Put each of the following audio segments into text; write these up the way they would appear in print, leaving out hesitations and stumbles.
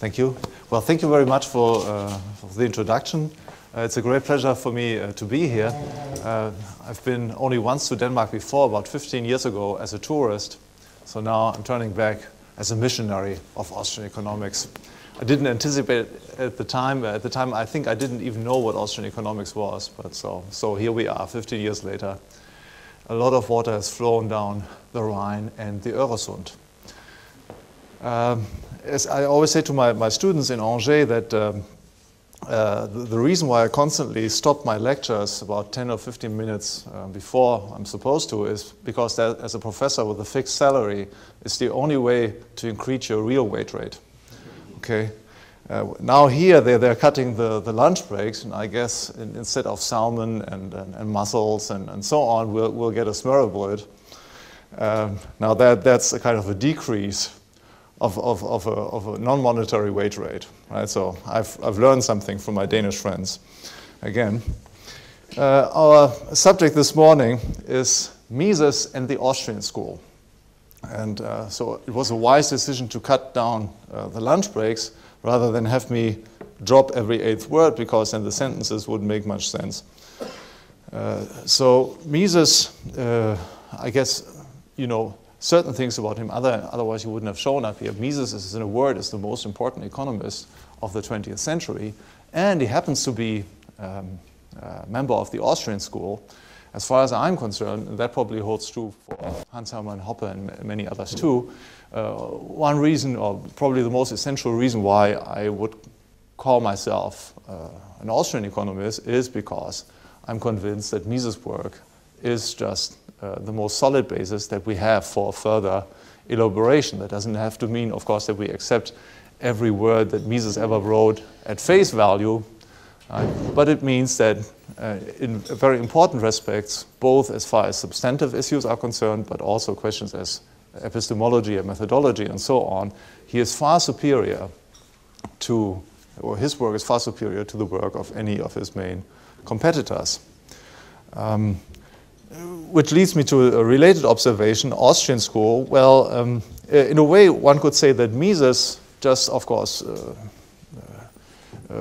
Thank you. Well, thank you very much for the introduction. It's a great pleasure for me to be here. I've been only once to Denmark before, about 15 years ago, as a tourist. So now I'm turning back as a missionary of Austrian economics. I didn't anticipate at the time. At the time, I think I didn't even know what Austrian economics was. But so here we are, 15 years later. A lot of water has flown down the Rhine and the Öresund. As I always say to my students in Angers that the reason why I constantly stop my lectures about 10 or 15 minutes before I'm supposed to is because that, as a professor with a fixed salary, it's the only way to increase your real wage rate. Okay. Now here they're cutting the lunch breaks, and I guess instead of salmon and mussels and so on, we'll get a smørrebrød. Now that's a kind of a decrease of a non-monetary wage rate, right? So I've learned something from my Danish friends again. Our subject this morning is Mises and the Austrian school. And so it was a wise decision to cut down the lunch breaks rather than have me drop every eighth word, because then the sentences wouldn't make much sense. So Mises, I guess, you know, certain things about him, otherwise he wouldn't have shown up here. Mises is, in a word, is the most important economist of the 20th century, and he happens to be a member of the Austrian school. As far as I'm concerned, and that probably holds true for Hans Hermann Hoppe and many others too, one reason, or probably the most essential reason why I would call myself an Austrian economist is because I'm convinced that Mises' work is just the most solid basis that we have for further elaboration. That doesn't have to mean, of course, that we accept every word that Mises ever wrote at face value, but it means that in very important respects, both as far as substantive issues are concerned, but also questions as epistemology and methodology and so on, he is far superior to, or his work is far superior to the work of any of his main competitors. Which leads me to a related observation, Austrian school. Well, in a way, one could say that Mises just, of course,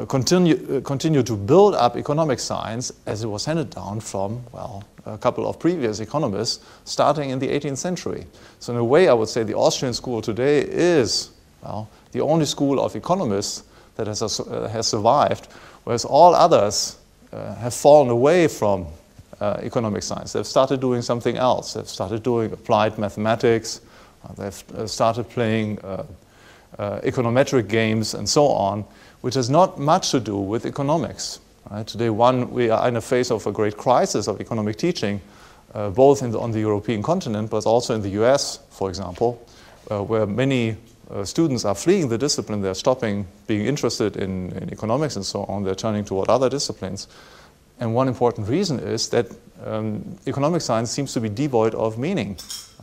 continued to build up economic science as it was handed down from, well, a couple of previous economists starting in the 18th century. So in a way, I would say the Austrian school today is, well, the only school of economists that has survived, whereas all others have fallen away from economic science. They've started doing something else. They've started doing applied mathematics. They've started playing econometric games and so on, which has not much to do with economics. Right? Today, we are in the face of a great crisis of economic teaching, both on the European continent, but also in the US, for example, where many students are fleeing the discipline. They're stopping being interested in economics and so on. They're turning toward other disciplines. And one important reason is that economic science seems to be devoid of meaning.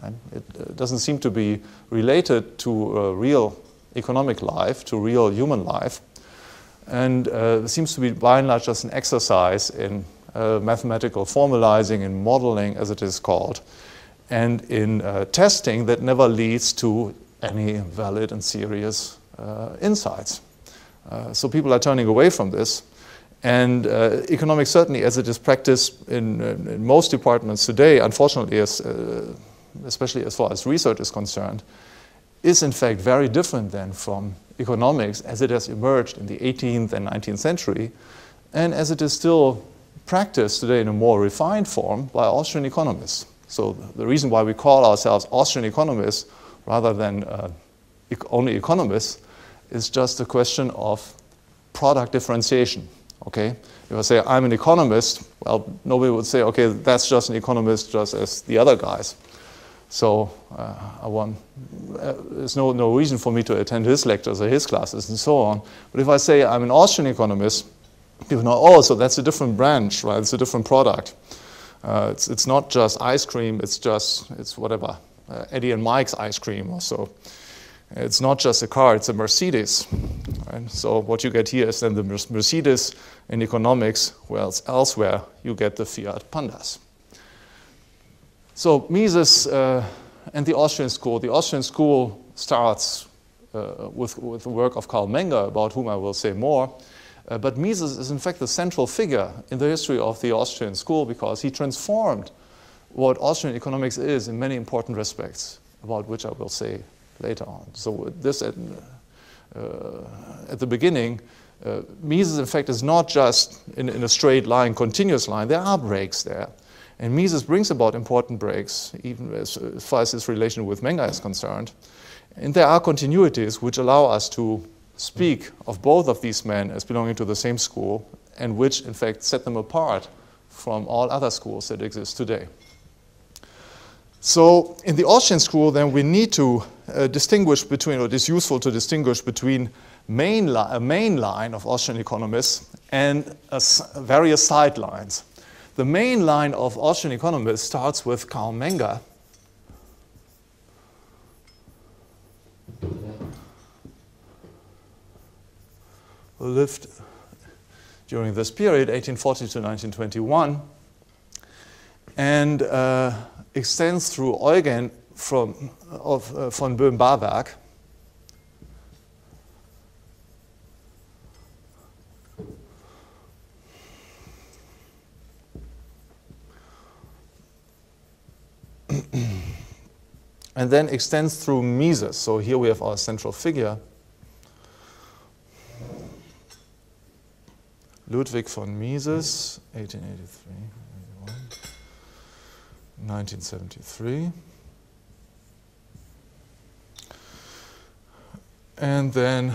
Right? It doesn't seem to be related to real economic life, to real human life. And it seems to be, by and large, just an exercise in mathematical formalizing and modeling, as it is called, and in testing that never leads to any valid and serious insights. So people are turning away from this. And economics, certainly as it is practiced in most departments today, unfortunately, especially as far as research is concerned, is in fact very different than from economics as it has emerged in the 18th and 19th century, and as it is still practiced today in a more refined form by Austrian economists. So the reason why we call ourselves Austrian economists rather than only economists is just a question of product differentiation. Okay, if I say I'm an economist, well, nobody would say, okay, that's just an economist, just as the other guys. So there's no reason for me to attend his lectures or his classes and so on. But if I say I'm an Austrian economist, people know, oh, so that's a different branch, right? It's a different product. It's not just ice cream. It's whatever, Eddie and Mike's ice cream or so. It's not just a car, it's a Mercedes. Right? So what you get here is then the Mercedes in economics, whereas elsewhere you get the Fiat Pandas. So Mises and the Austrian school. The Austrian school starts with the work of Karl Menger, about whom I will say more. But Mises is in fact the central figure in the history of the Austrian school, because he transformed what Austrian economics is in many important respects, about which I will say later on. So this at the beginning, Mises in fact is not just in a straight line, continuous line. There are breaks there. And Mises brings about important breaks, even as far as his relation with Menger is concerned. And there are continuities which allow us to speak of both of these men as belonging to the same school, and which in fact set them apart from all other schools that exist today. So in the Austrian school then we need to distinguish between, or it is useful to distinguish between a main line of Austrian economists and various sidelines. The main line of Austrian economists starts with Karl Menger, who lived during this period, 1840 to 1921, and extends through Eugen von Böhm-Barwerk, and then extends through Mises. So here we have our central figure, Ludwig von Mises, 1883, 1973. And then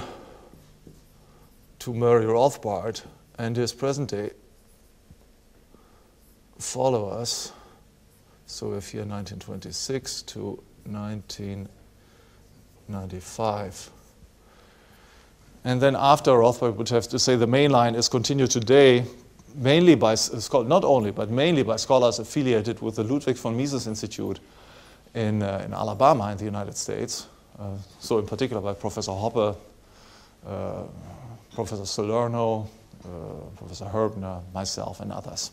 to Murray Rothbard and his present-day followers. So we're here 1926 to 1995. And then after Rothbard, would have to say the main line is continued today, mainly by not only, but mainly by scholars affiliated with the Ludwig von Mises Institute in Alabama in the United States. So in particular by Professor Hopper, Professor Salerno, Professor Herbner, myself, and others.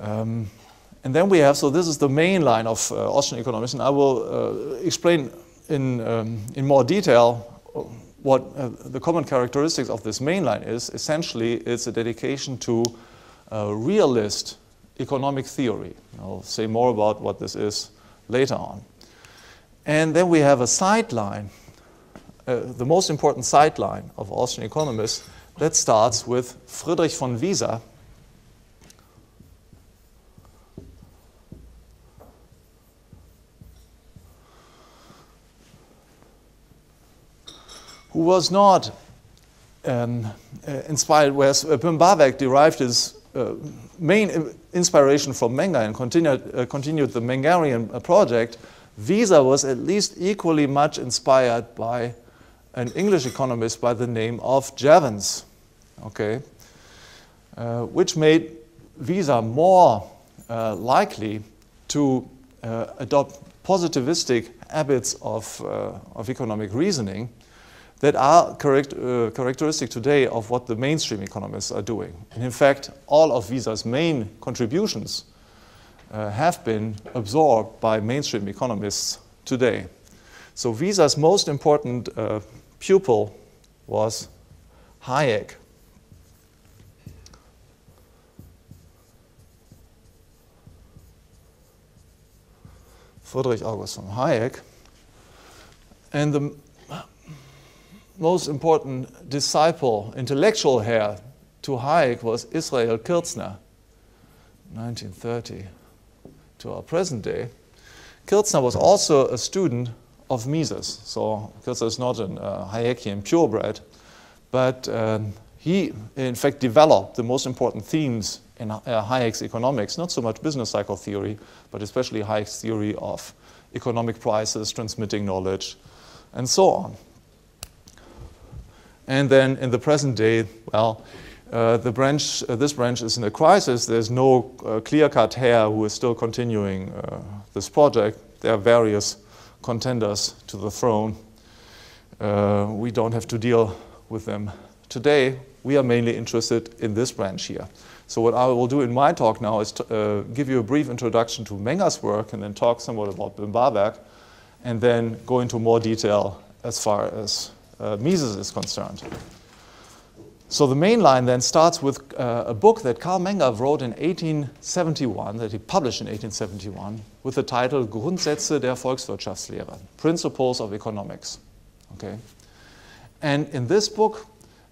And then we have, so this is the main line of Austrian economics, and I will explain in more detail what the common characteristics of this main line is. Essentially, it's a dedication to realist economic theory. I'll say more about what this is later on. And then we have a sideline, the most important sideline of Austrian economists, that starts with Friedrich von Wieser, who was not inspired, whereas Böhm-Barwerk derived his main inspiration from Menger and continued the Mengerian project. Wieser was at least equally much inspired by an English economist by the name of Jevons, okay, which made Wieser more likely to adopt positivistic habits of economic reasoning that are characteristic today of what the mainstream economists are doing. And in fact, all of Wieser's main contributions have been absorbed by mainstream economists today. So Wieser's most important pupil was Hayek. Friedrich August von Hayek. And the most important disciple, intellectual heir to Hayek, was Israel Kirzner, 1930 to our present day. Kirzner was also a student of Mises, so Kirzner is not an Hayekian purebred, but he in fact developed the most important themes in Hayek's economics, not so much business cycle theory, but especially Hayek's theory of economic prices, transmitting knowledge, and so on. And then in the present day, well, this branch is in a crisis. There's no clear-cut heir who is still continuing this project. There are various contenders to the throne. We don't have to deal with them today. We are mainly interested in this branch here. So what I will do in my talk now is give you a brief introduction to Menger's work, and then talk somewhat about Böhm-Barwerk, and then go into more detail as far as Mises is concerned. So the main line then starts with a book that Karl Mengav wrote in 1871, that he published in 1871, with the title Grundsätze der Volkswirtschaftslehre, Principles of Economics. Okay? And in this book,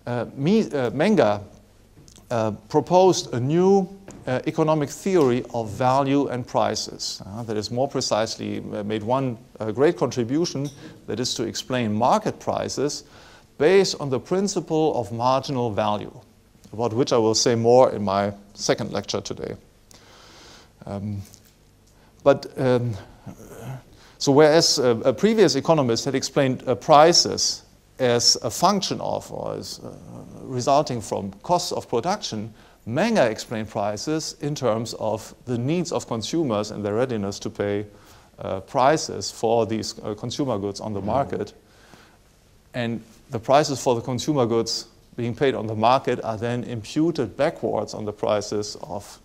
Menger proposed a new economic theory of value and prices that is more precisely made one great contribution, that is to explain market prices based on the principle of marginal value, about which I will say more in my second lecture today. So whereas a previous economist had explained prices as a function of or as resulting from costs of production, Menger explained prices in terms of the needs of consumers and their readiness to pay prices for these consumer goods on the market. And the prices for the consumer goods being paid on the market are then imputed backwards on the prices of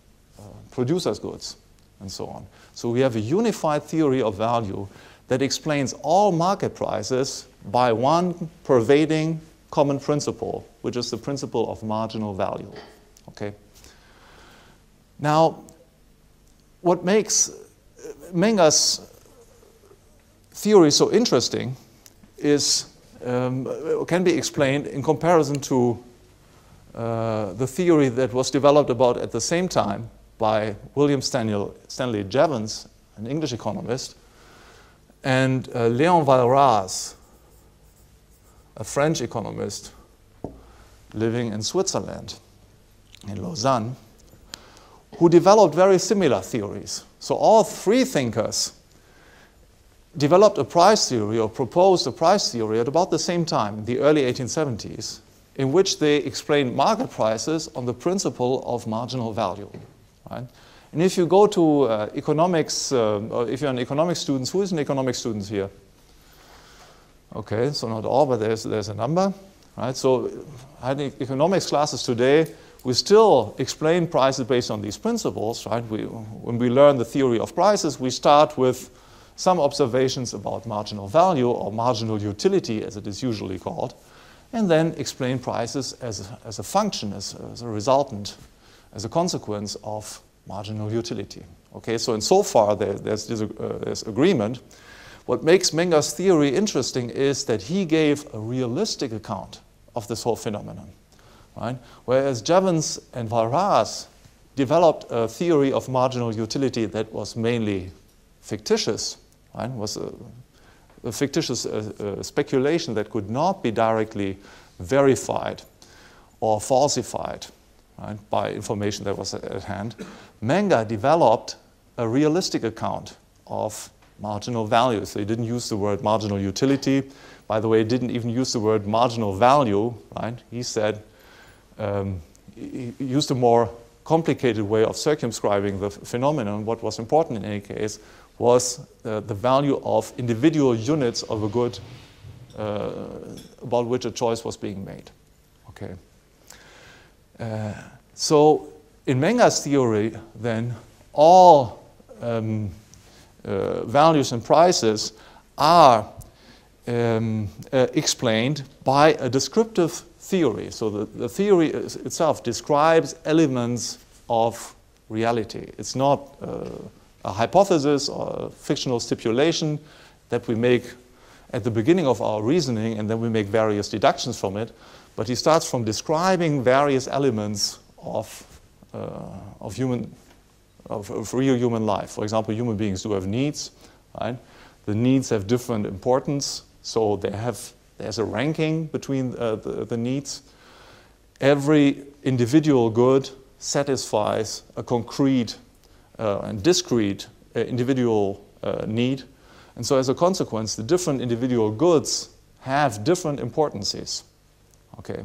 producers' goods and so on. So we have a unified theory of value that explains all market prices by one pervading common principle, which is the principle of marginal value. Okay. Now, what makes Menger's theory so interesting is can be explained in comparison to the theory that was developed about at the same time by William Stanley Jevons, an English economist, and Léon Walras, a French economist living in Switzerland, in Lausanne, who developed very similar theories. So all three thinkers developed a price theory or proposed a price theory at about the same time, in the early 1870s, in which they explained market prices on the principle of marginal value. Right? And if you go to economics, or if you're an economics student, who is an economics student here? Okay, so not all, but there's a number. Right? So in economics classes today, we still explain prices based on these principles. Right? When we learn the theory of prices, we start with some observations about marginal value or marginal utility, as it is usually called, and then explain prices as a function, as a resultant, as a consequence of marginal utility. Okay, so insofar there's agreement. What makes Menger's theory interesting is that he gave a realistic account of this whole phenomenon, right? Whereas Jevons and Walras developed a theory of marginal utility that was mainly fictitious, right? Was a fictitious speculation that could not be directly verified or falsified, right, by information that was at hand. Menger developed a realistic account of marginal value. So he didn't use the word marginal utility. By the way, he didn't even use the word marginal value, right? He said, he used a more complicated way of circumscribing the phenomenon. What was important in any case was the value of individual units of a good about which a choice was being made. Okay. So in Menger's theory, then, all values and prices are explained by a descriptive theory. So the theory itself describes elements of reality. It's not a hypothesis or a fictional stipulation that we make at the beginning of our reasoning and then we make various deductions from it, but he starts from describing various elements of real human life. For example, human beings do have needs, right? The needs have different importance, so there's a ranking between the needs. Every individual good satisfies a concrete and discrete individual need. And so as a consequence, the different individual goods have different importances. Okay?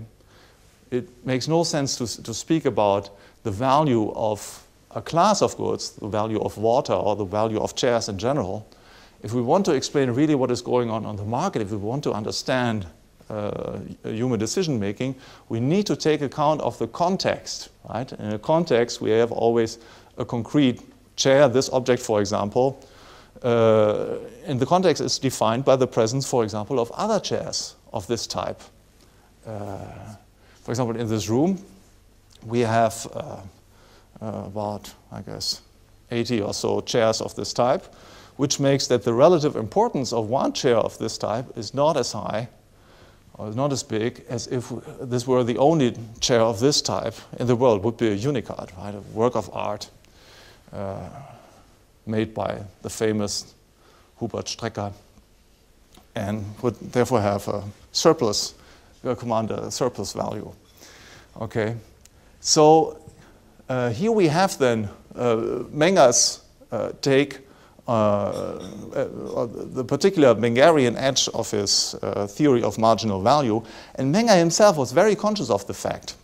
It makes no sense to speak about the value of a class of goods, the value of water or the value of chairs in general. If we want to explain really what is going on the market, if we want to understand human decision-making, we need to take account of the context, right? In a context, we have always a concrete chair, this object, for example, and the context is defined by the presence, for example, of other chairs of this type. For example, in this room, we have about, I guess, 80 or so chairs of this type, which makes that the relative importance of one chair of this type is not as high, or not as big, as if this were the only chair of this type in the world. It would be a unicart, right? A work of art made by the famous Hubert Strecker, and would therefore have a surplus, command a surplus value. Okay, so here we have then Menger's take, the particular Mengerian edge of his theory of marginal value, and Menger himself was very conscious of the fact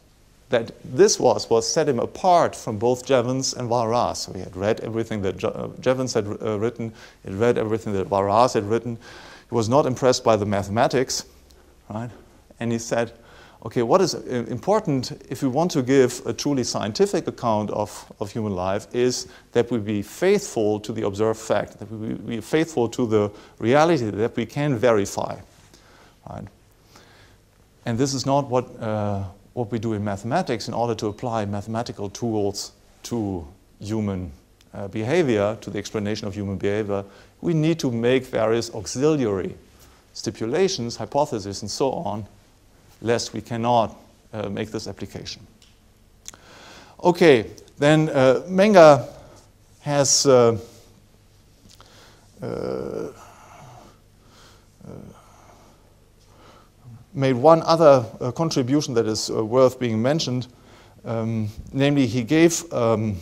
that this was what set him apart from both Jevons and Walras. So he had read everything that Jevons had written, he had read everything that Walras had written. He was not impressed by the mathematics, right? And he said, okay, what is important if we want to give a truly scientific account of human life is that we be faithful to the observed fact, that we be faithful to the reality that we can verify. Right? And this is not what we do in mathematics in order to apply mathematical tools to human behavior, to the explanation of human behavior. We need to make various auxiliary stipulations, hypotheses, and so on, lest we cannot make this application. Okay, then Menger has made one other contribution that is worth being mentioned. Namely, he gave an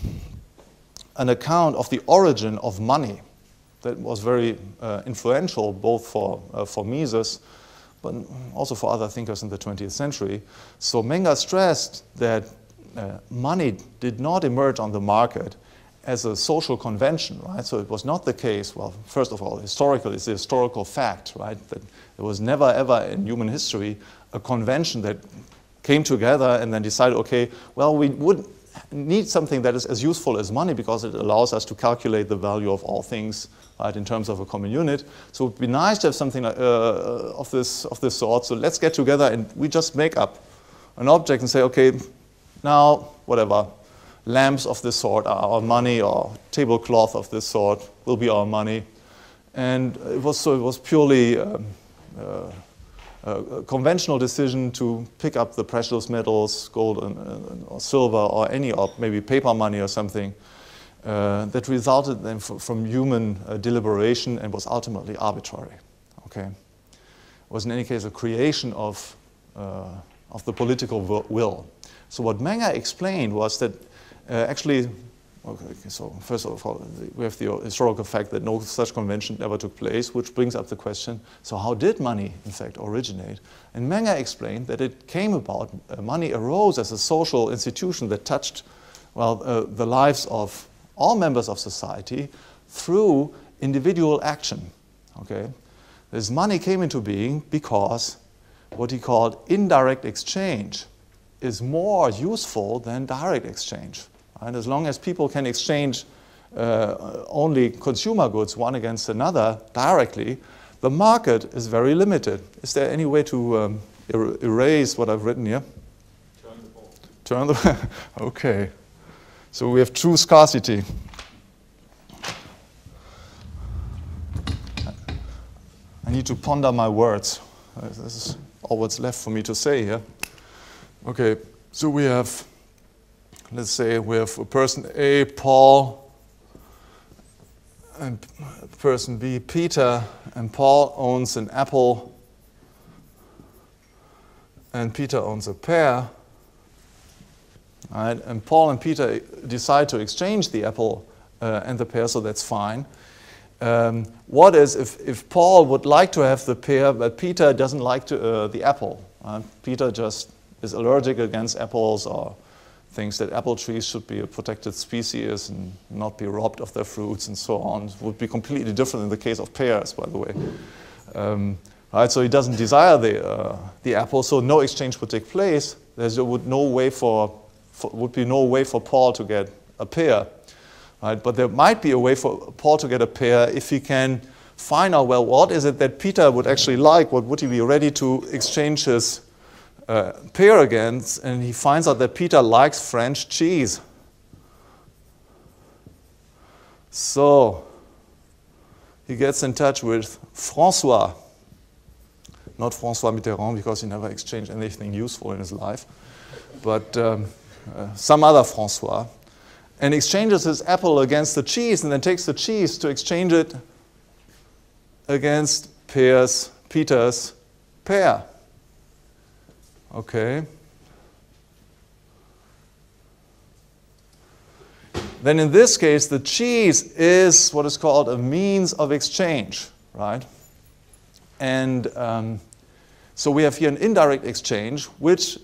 account of the origin of money that was very influential both for Mises but also for other thinkers in the 20th century. So Menger stressed that money did not emerge on the market as a social convention, right? So it was not the case, well, first of all, historically, it's a historical fact, right? That there was never ever in human history a convention that came together and then decided, okay, well, we would need something that is as useful as money because it allows us to calculate the value of all things, right, in terms of a common unit. So it would be nice to have something of this sort. So let's get together and we just make up an object and say, okay, now, whatever, lamps of this sort are our money, or tablecloth of this sort will be our money. And it was purely a conventional decision to pick up the precious metals, gold or silver, or any, or maybe paper money or something, that resulted then from human deliberation and was ultimately arbitrary. Okay, it was in any case a creation of the political will. So what Menger explained was that actually, okay, so first of all, we have the historical fact that no such convention ever took place, which brings up the question, so how did money, in fact, originate? And Menger explained that it came about, money arose as a social institution that touched, well, the lives of all members of society through individual action, okay? This money came into being because what he called indirect exchange is more useful than direct exchange. And as long as people can exchange only consumer goods one against another directly, the market is very limited. Is there any way to erase what I've written here? Turn the ball. Turn the okay. So we have true scarcity. I need to ponder my words. This is all what's left for me to say here. Okay, so we have, let's say we have a person A, Paul, and person B, Peter, and Paul owns an apple, and Peter owns a pear. All right? And Paul and Peter decide to exchange the apple and the pear, so that's fine. What is if Paul would like to have the pear, but Peter doesn't like to, the apple? Peter just is allergic against apples, or thinks that apple trees should be a protected species and not be robbed of their fruits and so on. It would be completely different in the case of pears, by the way. Right, so he doesn't desire the apple, so no exchange would take place. There would be no way for Paul to get a pear. Right? But there might be a way for Paul to get a pair if he can find out, well, what is it that Peter would actually like? What would he be ready to exchange his pair against? And he finds out that Peter likes French cheese. So he gets in touch with François. Not François Mitterrand, because he never exchanged anything useful in his life, but some other François, and exchanges his apple against the cheese, and then takes the cheese to exchange it against Peter's pear. Okay. Then in this case, the cheese is what is called a means of exchange, right? And so we have here an indirect exchange, which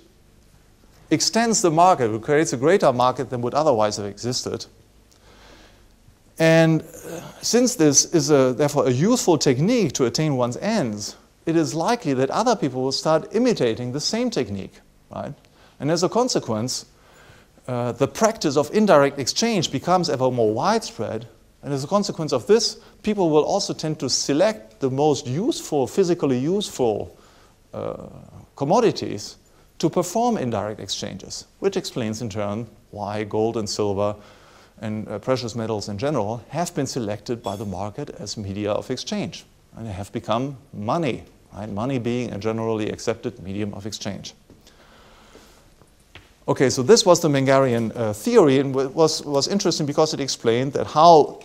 extends the market, which creates a greater market than would otherwise have existed. And since this is therefore a useful technique to attain one's ends, it is likely that other people will start imitating the same technique, right? And as a consequence, the practice of indirect exchange becomes ever more widespread. And as a consequence of this, people will also tend to select the most useful, physically useful commodities to perform indirect exchanges, which explains in turn why gold and silver and precious metals in general have been selected by the market as media of exchange. And they have become money, right? Money being a generally accepted medium of exchange. Okay, so this was the Mengerian theory, and it was interesting because it explained that how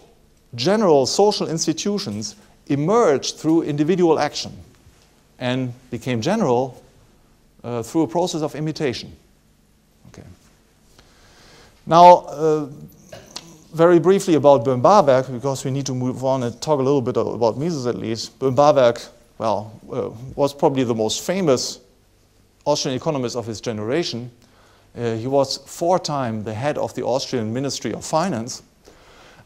general social institutions emerged through individual action and became general through a process of imitation. Okay. Now, very briefly about Birnbachwerk, because we need to move on and talk a little bit about Mises at least. Birnbachwerk, well, was probably the most famous Austrian economist of his generation. He was 4-time the head of the Austrian Ministry of Finance.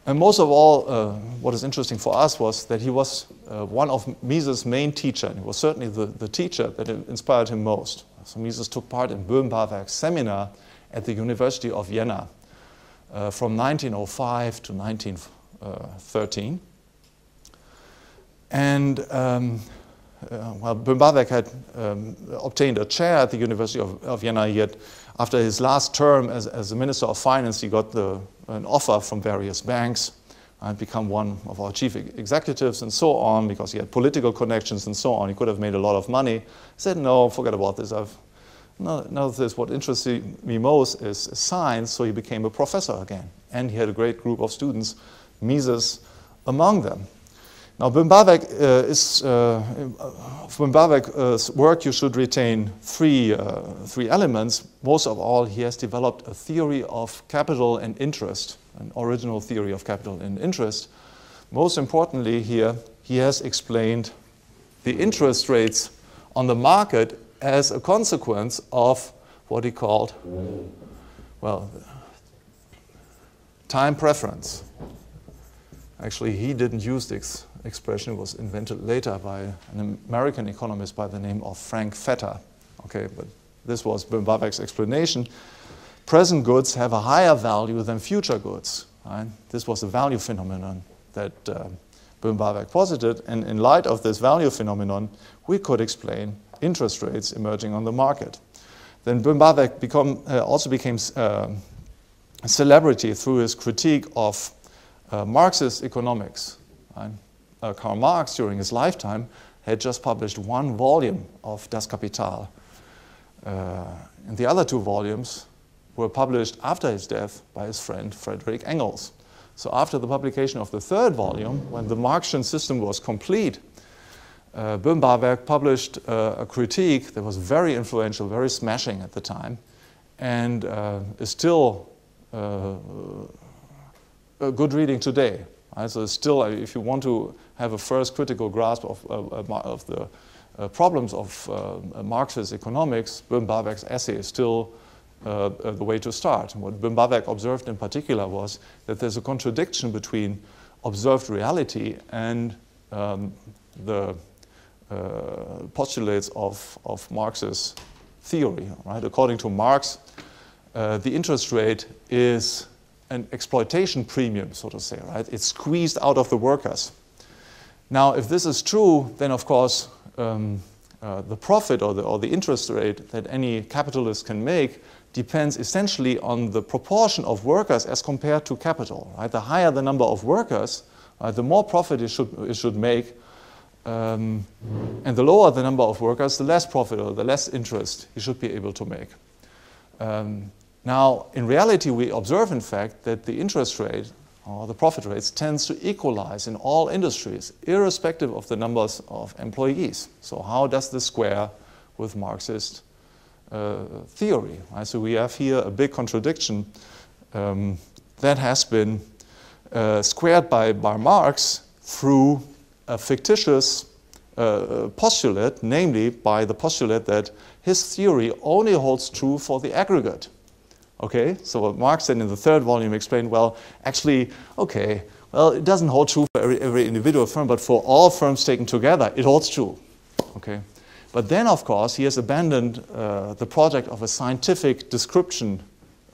And most of all, what is interesting for us was that he was one of Mises' main teachers. He was certainly the teacher that inspired him most. So Mises took part in Birnbachwerk's seminar at the University of Vienna from 1905 to 1913. And well, Birnbachwerk had obtained a chair at the University of Vienna. He had, after his last term as the Minister of Finance, he got an offer from various banks and become one of our chief executives and so on, because he had political connections and so on. He could have made a lot of money. He said, no, forget about this. What interests me most is science, so he became a professor again. And he had a great group of students, Mises among them. Now, Birnbachwerk's work, you should retain three elements. Most of all, he has developed a theory of capital and interest, an original theory of capital and interest. Most importantly here, he has explained the interest rates on the market as a consequence of what he called, well, time preference. Actually, he didn't use this expression. It was invented later by an American economist by the name of Frank Fetter. Okay, but this was Birnbachwerk's explanation. Present goods have a higher value than future goods. Right? This was a value phenomenon that Birnbachwerk posited, and in light of this value phenomenon, we could explain interest rates emerging on the market. Then Birnbachwerk also became a celebrity through his critique of Marxist economics. Right? Karl Marx, during his lifetime, had just published one volume of Das Kapital. And the other two volumes were published after his death by his friend Frederick Engels. So after the publication of the third volume, when the Marxian system was complete, Birnbachwerk published a critique that was very influential, very smashing at the time, and is still a good reading today. Right? So still, if you want to have a first critical grasp of the problems of Marxist economics, Birnbachwerk's essay is still the way to start. And what Birnbachwerk observed in particular was that there's a contradiction between observed reality and the postulates of Marx's theory. Right? According to Marx, the interest rate is an exploitation premium, so to say, right? It's squeezed out of the workers. Now, if this is true, then of course the profit or the interest rate that any capitalist can make depends essentially on the proportion of workers as compared to capital, right? The higher the number of workers, the more profit it should make, and the lower the number of workers, the less profit or the less interest it should be able to make. Now, in reality, we observe, in fact, that the interest rate or the profit rates tends to equalize in all industries, irrespective of the numbers of employees. So how does this square with Marxist theory? Right? So we have here a big contradiction that has been squared by Marx through a fictitious postulate, namely by the postulate that his theory only holds true for the aggregate. Okay, so what Marx then in the third volume explained, well, actually, okay, well, it doesn't hold true for every individual firm, but for all firms taken together, it holds true. Okay, but then, of course, he has abandoned the project of a scientific description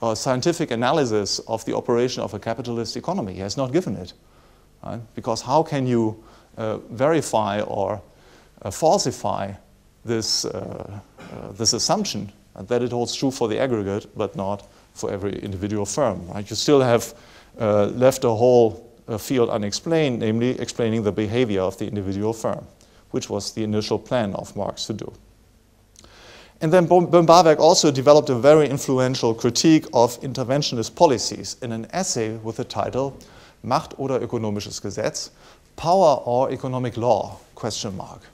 or scientific analysis of the operation of a capitalist economy. He has not given it, right? Because how can you verify or falsify this, this assumption that it holds true for the aggregate, but not for every individual firm, right? You still have left a whole field unexplained, namely explaining the behavior of the individual firm, which was the initial plan of Marx to do. And then Böhm-Barweg also developed a very influential critique of interventionist policies in an essay with the title Macht oder ökonomisches Gesetz? Power or economic law?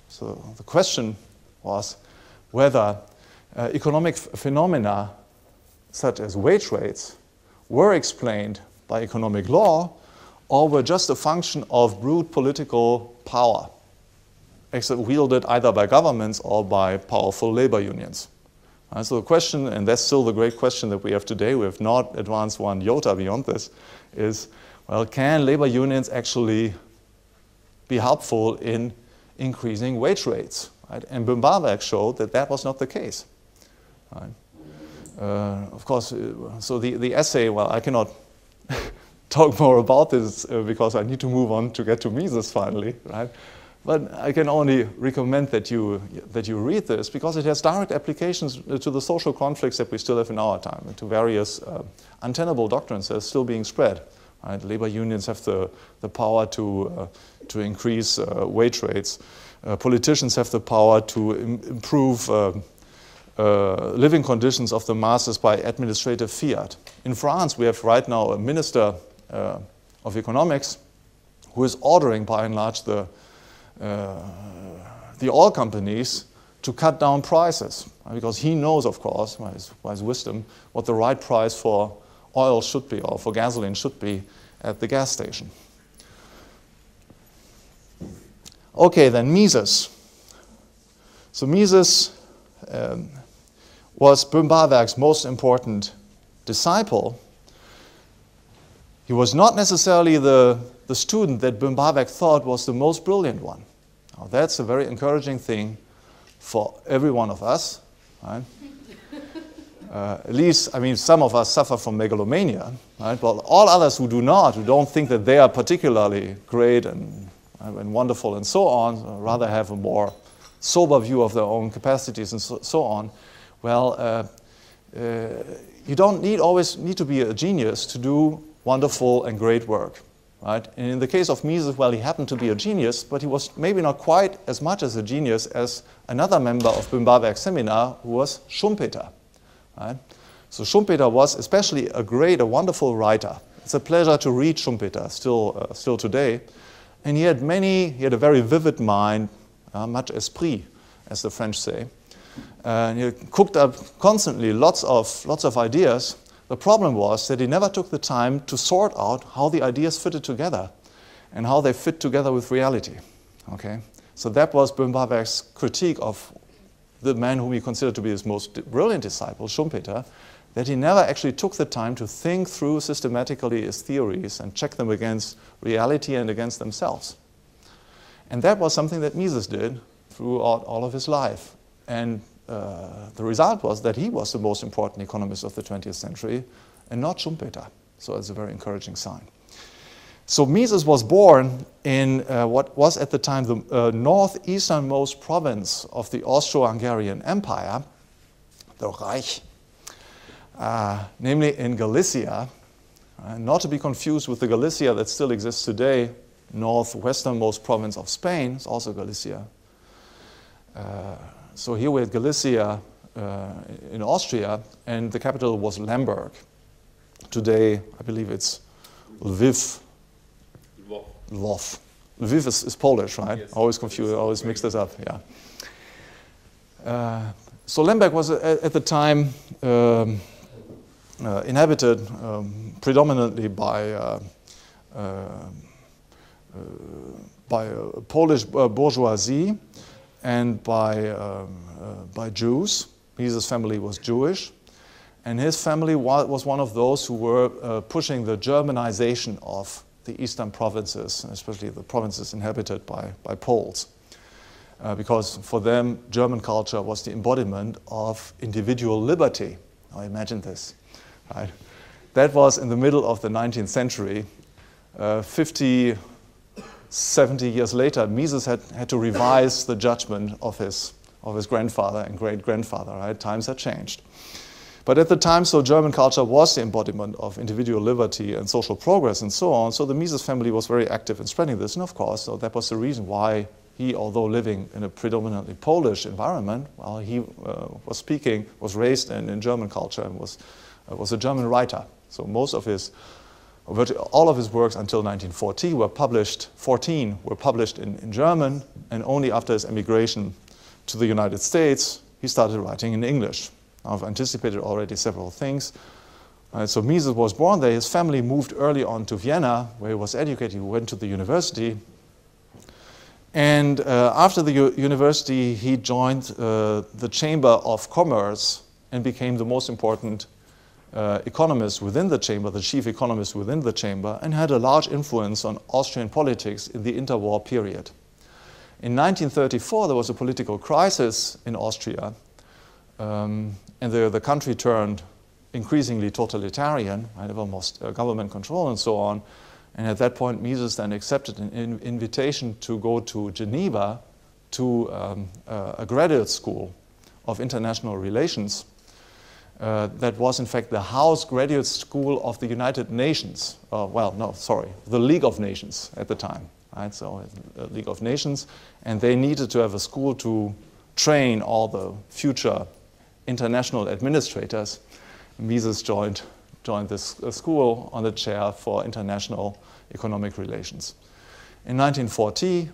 So the question was whether economic phenomena such as wage rates were explained by economic law or were just a function of brute political power wielded either by governments or by powerful labor unions. And so the question, and that's still the great question that we have today, we have not advanced one iota beyond this, is, well, can labor unions actually be helpful in increasing wage rates? Right? And Böhm-Barweg showed that that was not the case. Right. Of course, so the essay, well, I cannot talk more about this because I need to move on to get to Mises finally, right? But I can only recommend that you read this because it has direct applications to the social conflicts that we still have in our time and to various untenable doctrines that are still being spread. Right? Labor unions have the power to increase wage rates. Politicians have the power to improve living conditions of the masses by administrative fiat. In France, we have right now a minister of economics who is ordering, by and large, the oil companies to cut down prices, because he knows, of course, by his wisdom, what the right price for oil should be or for gasoline should be at the gas station. Okay, then Mises. So Mises was Böhm-Barweg's most important disciple. He was not necessarily the student that Böhm-Barweg thought was the most brilliant one. Now, that's a very encouraging thing for every one of us. Right? At least, I mean, some of us suffer from megalomania, right? But all others who do not, who don't think that they are particularly great and wonderful and so on, or rather have a more sober view of their own capacities and so on, well, you don't always need to be a genius to do wonderful and great work, right? And in the case of Mises, well, he happened to be a genius, but he was maybe not quite as much as a genius as another member of Böhm-Barweg's seminar, who was Schumpeter, right? So Schumpeter was especially a wonderful writer. It's a pleasure to read Schumpeter still today. And he had a very vivid mind, much esprit, as the French say. And he cooked up constantly lots of ideas. The problem was that he never took the time to sort out how the ideas fitted together and how they fit together with reality. Okay? So that was Böhm-Barweg's critique of the man whom he considered to be his most brilliant disciple, Schumpeter, that he never actually took the time to think through systematically his theories and check them against reality and against themselves. And that was something that Mises did throughout all of his life. And the result was that he was the most important economist of the 20th century and not Schumpeter. So it's a very encouraging sign. So Mises was born in what was at the time the northeasternmost province of the Austro-Hungarian Empire, the Reich, namely in Galicia, not to be confused with the Galicia that still exists today, northwesternmost province of Spain, it's also Galicia. So here we had Galicia in Austria, and the capital was Lemberg. Today, I believe it's Lviv. Lwów. Lviv is Polish, right? Yes. Always confused, always mix this up, yeah. So Lemberg was at the time inhabited predominantly by Polish bourgeoisie and by Jews. Mises' family was Jewish, and his family was one of those who were pushing the Germanization of the eastern provinces, especially the provinces inhabited by Poles, because for them German culture was the embodiment of individual liberty. Now imagine this, right? That was in the middle of the 19th century. 70 years later, Mises had to revise the judgment of his grandfather and great-grandfather, right? Times had changed. But at the time, so German culture was the embodiment of individual liberty and social progress and so on, so the Mises family was very active in spreading this, and of course, so that was the reason why he, although living in a predominantly Polish environment, well, he was raised in German culture and was a German writer. So most of his, all of his works until 1914 were published, in German, and only after his emigration to the United States, he started writing in English. I've anticipated already several things. So Mises was born there. His family moved early on to Vienna, where he was educated. He went to the university. And after the university, he joined the Chamber of Commerce and became the most important economist within the chamber, the chief economist within the chamber, and had a large influence on Austrian politics in the interwar period. In 1934, there was a political crisis in Austria. And the country turned increasingly totalitarian, right, almost government control and so on. And at that point, Mises then accepted an invitation to go to Geneva to a graduate school of international relations that was in fact the house graduate school of the United Nations. Well, no, sorry, the League of Nations at the time, right? So League of Nations, and they needed to have a school to train all the future international administrators. Mises joined this school on the chair for international economic relations. In 1940,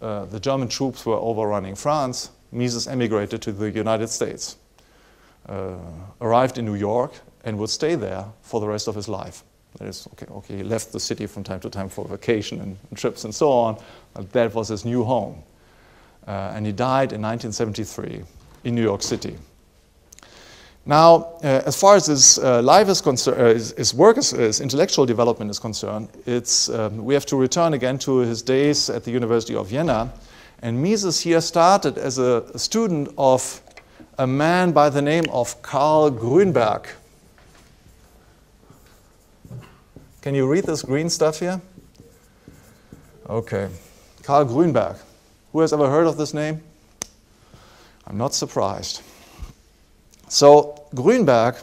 the German troops were overrunning France. Mises emigrated to the United States, arrived in New York, and would stay there for the rest of his life. That is, okay, he left the city from time to time for vacation and trips and so on. That was his new home. And he died in 1973 in New York City. Now, as far as his life is concerned, his work, his intellectual development is concerned, we have to return again to his days at the University of Vienna. And Mises here started as a student of a man by the name of Karl Grünberg. Can you read this green stuff here? Okay, Karl Grünberg. Who has ever heard of this name? I'm not surprised. So Grünberg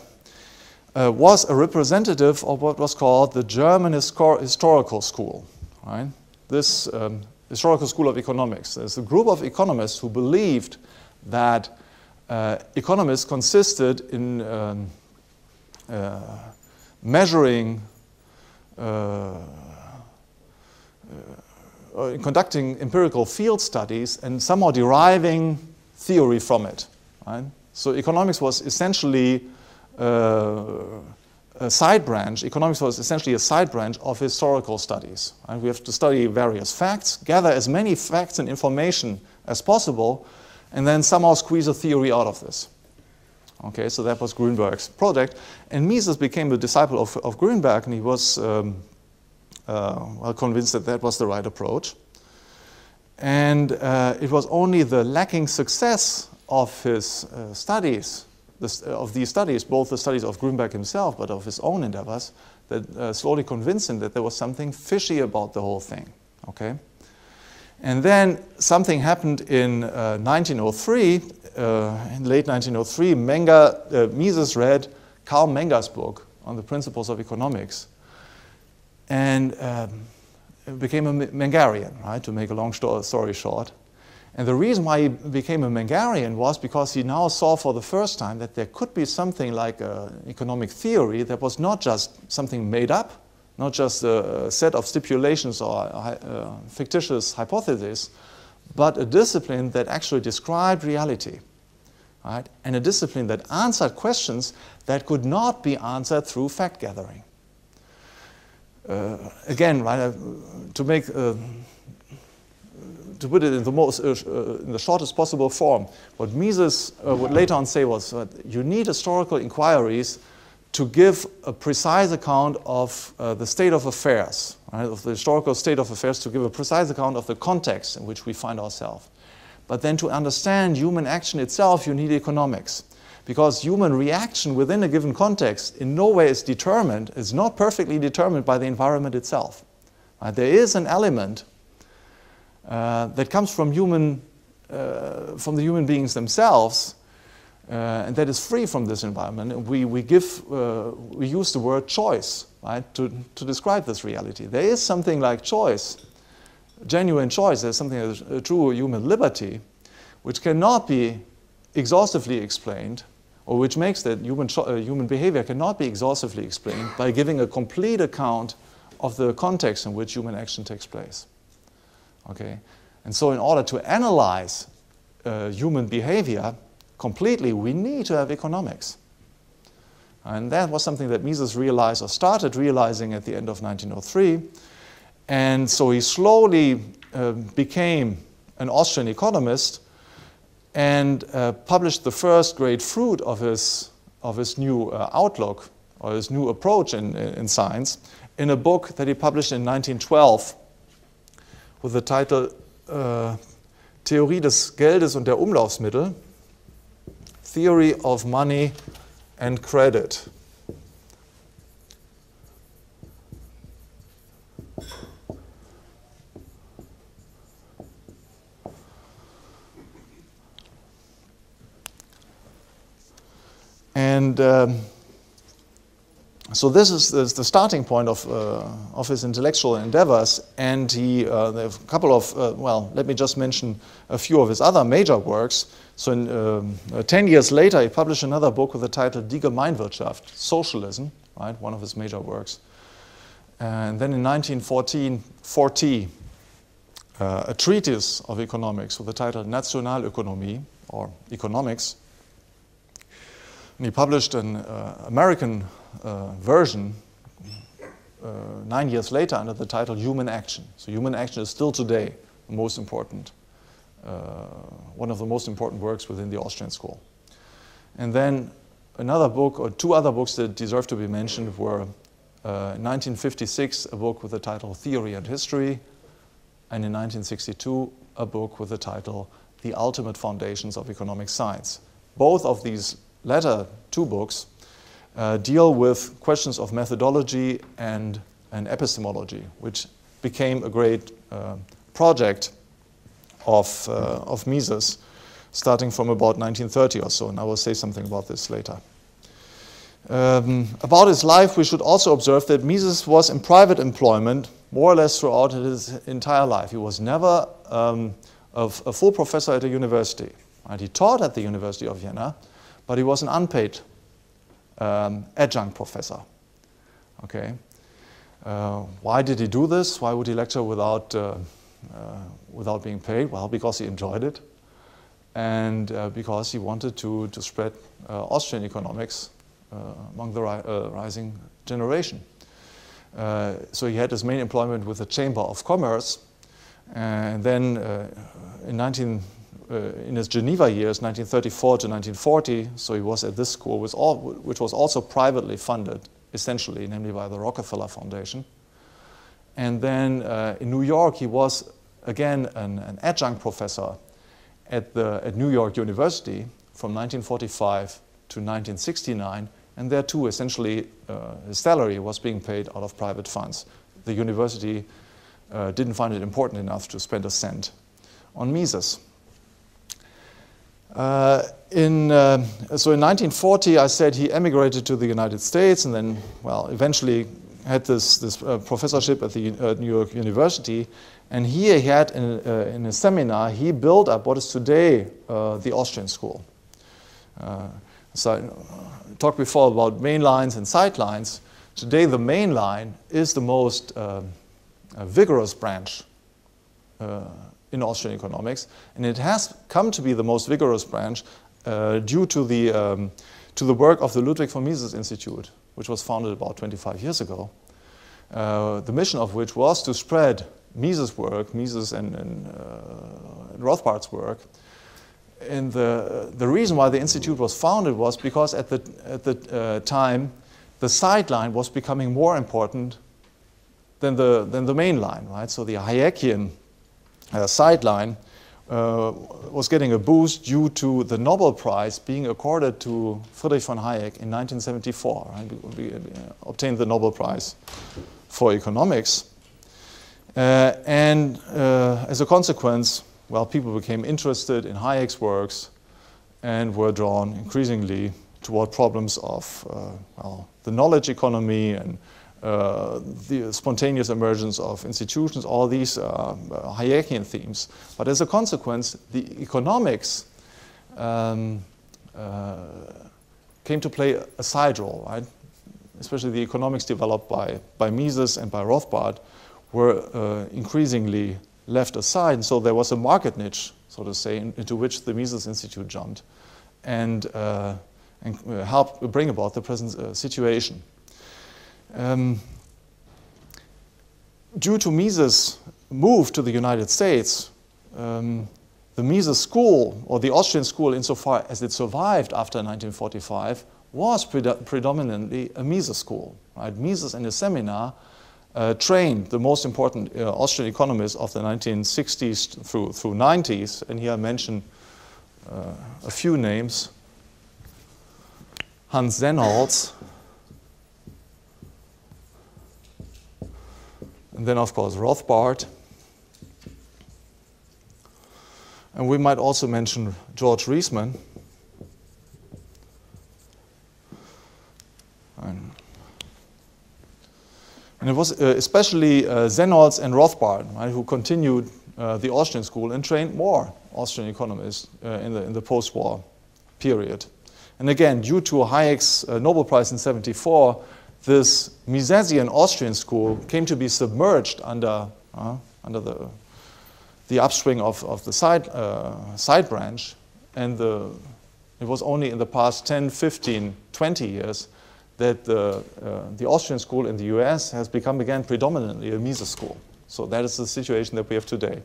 was a representative of what was called the German historical school, right? This historical school of economics. There's a group of economists who believed that economists consisted in measuring, conducting empirical field studies and somehow deriving theory from it, right? So economics was essentially a side branch. Economics was essentially a side branch of historical studies. And we have to study various facts, gather as many facts and information as possible, and then somehow squeeze a theory out of this. Okay, so that was Grünberg's project. And Mises became a disciple of Grünberg, and he was well convinced that that was the right approach. And it was only the lacking success of his studies of these studies, both the studies of Grünberg himself, but of his own endeavors, that slowly convinced him that there was something fishy about the whole thing. Okay? And then something happened in 1903, in late 1903, Mises read Karl Menger's book on the Principles of Economics. And became a Mengerian, right, to make a long story short. And the reason why he became a Mengerian was because he now saw for the first time that there could be something like an economic theory that was not just something made up, not just a set of stipulations or fictitious hypotheses, but a discipline that actually described reality, right? And a discipline that answered questions that could not be answered through fact-gathering. Again, right, to put it in the shortest possible form, what Mises would later on say was that you need historical inquiries to give a precise account of the state of affairs, right, of the historical state of affairs, to give a precise account of the context in which we find ourselves. But then to understand human action itself, you need economics. Because human reaction within a given context in no way is determined, is not perfectly determined by the environment itself. There is an element that comes from the human beings themselves, and that is free from this environment. And we use the word choice, right, to describe this reality. There is something like choice, genuine choice. There's something that is a true human liberty, which cannot be exhaustively explained, or which makes that human behavior cannot be exhaustively explained by giving a complete account of the context in which human action takes place. Okay? And so in order to analyze human behavior completely, we need to have economics. And that was something that Mises realized, or started realizing, at the end of 1903. And so he slowly became an Austrian economist and published the first great fruit of his, new outlook, or his new approach in science, in a book that he published in 1912 with the title Theorie des Geldes und der Umlaufsmittel, Theory of Money and Credit. And so this is the starting point of his intellectual endeavors. And he, there are a couple of, well, let me just mention a few of his other major works. So in, 10 years later, he published another book with the title Die Gemeinwirtschaft, Socialism, right, one of his major works. And then in 1914, a treatise of economics with the title Nationalökonomie, or Economics. And he published an American version 9 years later under the title Human Action. So Human Action is still today the most important, one of the most important works within the Austrian school. And then another book, or two other books that deserve to be mentioned, were in 1956 a book with the title Theory and History, and in 1962 a book with the title The Ultimate Foundations of Economic Science. Both of these latter two books deal with questions of methodology and epistemology, which became a great project of Mises, starting from about 1930 or so, and I will say something about this later. About his life, we should also observe that Mises was in private employment more or less throughout his entire life. He was never a full professor at a university. Right? He taught at the University of Vienna, but he was an unpaid adjunct professor. Okay, why did he do this? Why would he lecture without without being paid? Well, because he enjoyed it, and because he wanted to spread Austrian economics among the rising generation. So he had his main employment with the Chamber of Commerce, and then in his Geneva years, 1934 to 1940, so he was at this school, which was also privately funded, essentially, namely by the Rockefeller Foundation. And then in New York, he was again an adjunct professor at New York University from 1945 to 1969, and there too, essentially, his salary was being paid out of private funds. The university didn't find it important enough to spend a cent on Mises. So in 1940, I said he emigrated to the United States and then, well, eventually had this professorship at the New York University. And here he had, in a seminar, he built up what is today the Austrian school. So I talked before about main lines and side lines. Today the main line is the most vigorous branch in Austrian economics, and it has come to be the most vigorous branch due to the work of the Ludwig von Mises Institute, which was founded about 25 years ago, the mission of which was to spread Mises' work, Mises and Rothbard's work. And the reason why the institute was founded was because at the time, the sideline was becoming more important than the main line, right? So the Hayekian sideline was getting a boost due to the Nobel Prize being accorded to Friedrich von Hayek in 1974. Right? We obtained the Nobel Prize for economics. And as a consequence, well, people became interested in Hayek's works and were drawn increasingly toward problems of well, the knowledge economy and the spontaneous emergence of institutions, all these Hayekian themes. But as a consequence, the economics came to play a side role, right? Especially the economics developed by Mises and by Rothbard were increasingly left aside. And so there was a market niche, so to say, into which the Mises Institute jumped and helped bring about the present situation. Due to Mises' move to the United States, the Mises school, or the Austrian school insofar as it survived after 1945, was predominantly a Mises school. Right? Mises and his seminar trained the most important Austrian economists of the 1960s through 90s, and here I mention a few names. Hans Helmholtz, and then of course Rothbard, and we might also mention George Riesman. And it was especially Helmholtz and Rothbard, right, who continued the Austrian school and trained more Austrian economists in the post-war period. And again, due to Hayek's Nobel Prize in 1974, this Misesian Austrian school came to be submerged under the upswing of the side branch. And it was only in the past 10, 15, 20 years that the Austrian school in the US has become again predominantly a Mises school. So that is the situation that we have today.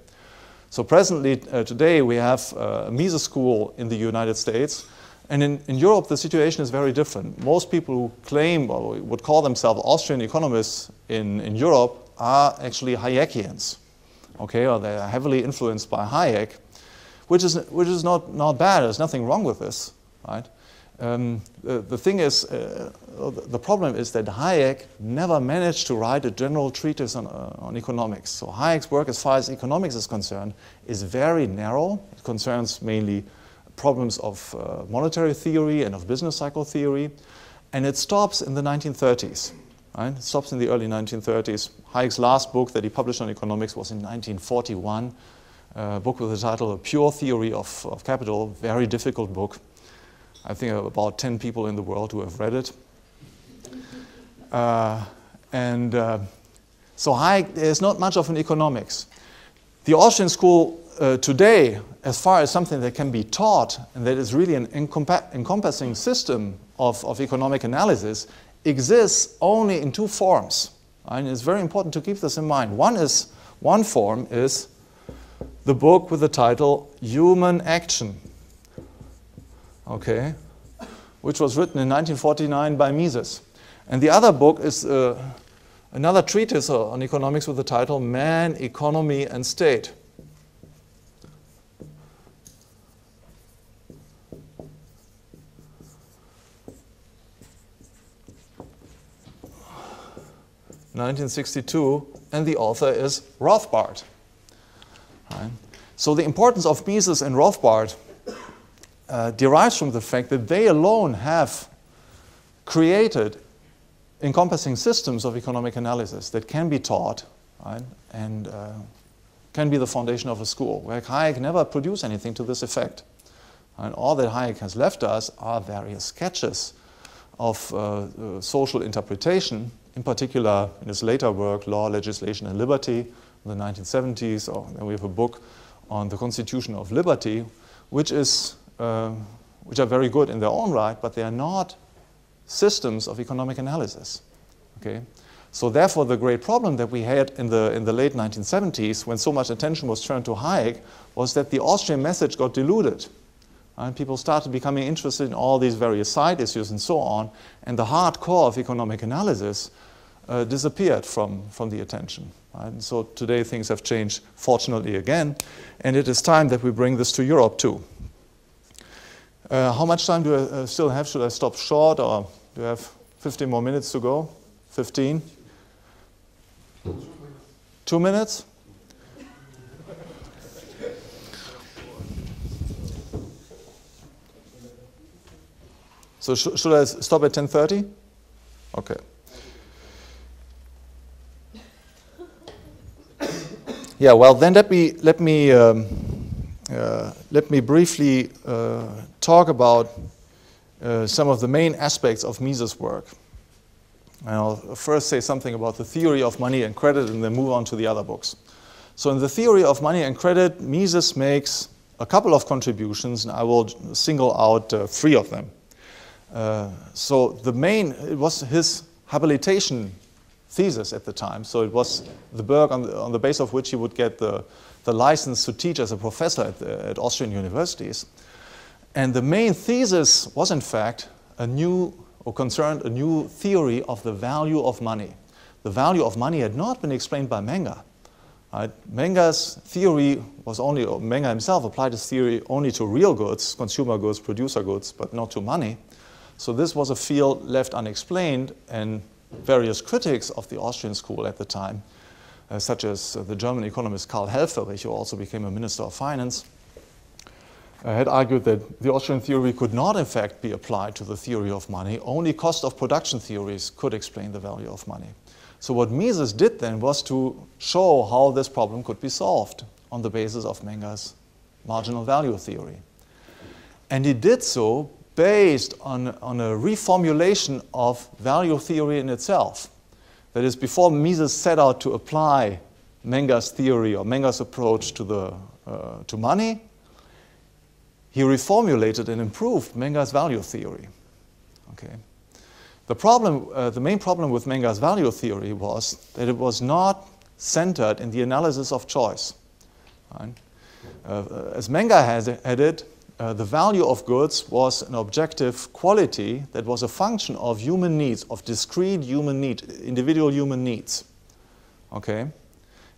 So presently, today we have a Mises school in the United States, and in Europe the situation is very different. Most people who claim or would call themselves Austrian economists in Europe are actually Hayekians, okay? Or they are heavily influenced by Hayek, which is not bad. There's nothing wrong with this, right? The thing is, the problem is that Hayek never managed to write a general treatise on economics. So Hayek's work, as far as economics is concerned, is very narrow. It concerns mainly problems of monetary theory and of business cycle theory. And it stops in the 1930s. Right? It stops in the early 1930s. Hayek's last book that he published on economics was in 1941, a book with the title A Pure Theory of Capital, very difficult book. I think about 10 people in the world who have read it. So Hayek is not much of an economics. The Austrian school today, as far as something that can be taught, and that is really an encompassing system of economic analysis, exists only in two forms. And it's very important to keep this in mind. One form is the book with the title Human Action. Okay, which was written in 1949 by Mises. And the other book is another treatise on economics with the title Man, Economy, and State. 1962, and the author is Rothbard. Right? So the importance of Mises and Rothbard derives from the fact that they alone have created encompassing systems of economic analysis that can be taught, right, and can be the foundation of a school, where Hayek never produced anything to this effect. And all that Hayek has left us are various sketches of social interpretation, in particular in his later work, Law, Legislation, and Liberty, in the 1970s. Then we have a book on the Constitution of Liberty, which are very good in their own right, but they are not systems of economic analysis. Okay? So therefore, the great problem that we had in the late 1970s, when so much attention was turned to Hayek, was that the Austrian message got diluted. And people started becoming interested in all these various side issues and so on, and the hard core of economic analysis disappeared from the attention. Right? And so today things have changed, fortunately, again, and it is time that we bring this to Europe too. How much time do I still have? Should I stop short, or do I have 15 more minutes to go? 15? 2 minutes? So should I stop at 10:30? Okay. Yeah. Well, then let me briefly talk about some of the main aspects of Mises' work. And I'll first say something about the theory of money and credit, and then move on to the other books. So, in the theory of money and credit, Mises makes a couple of contributions, and I will single out 3 of them. So it was his habilitation thesis at the time. So it was the work on the base of which he would get the license to teach as a professor at Austrian universities. And the main thesis was, in fact, concerned a new theory of the value of money. The value of money had not been explained by Menger. Menger's theory was only, Menger himself applied his theory only to real goods, consumer goods, producer goods, but not to money. So this was a field left unexplained, and various critics of the Austrian school at the time, such as the German economist Karl Helfferich, who also became a Minister of Finance, had argued that the Austrian theory could not, in fact, be applied to the theory of money. Only cost of production theories could explain the value of money. So what Mises did then was to show how this problem could be solved on the basis of Menger's marginal value theory. And he did so based on a reformulation of value theory in itself. That is, before Mises set out to apply Menger's theory or Menger's approach to money, he reformulated and improved Menger's value theory. Okay. The main problem with Menger's value theory was that it was not centered in the analysis of choice. Right? As Menger had it, the value of goods was an objective quality that was a function of human needs, of discrete human needs, individual human needs. Okay? It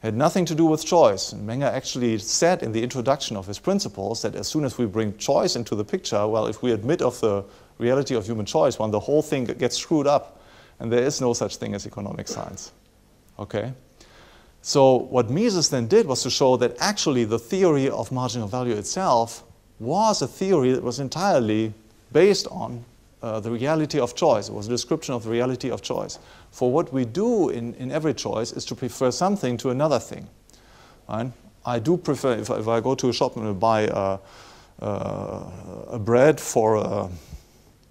had nothing to do with choice. And Menger actually said in the introduction of his principles that as soon as we bring choice into the picture, well, if we admit of the reality of human choice, well, the whole thing gets screwed up, and there is no such thing as economic science. Okay? So what Mises then did was to show that actually the theory of marginal value itself was a theory that was entirely based on the reality of choice. It was a description of the reality of choice. For what we do in every choice is to prefer something to another thing. Right? I do prefer, if I go to a shop and buy a bread for,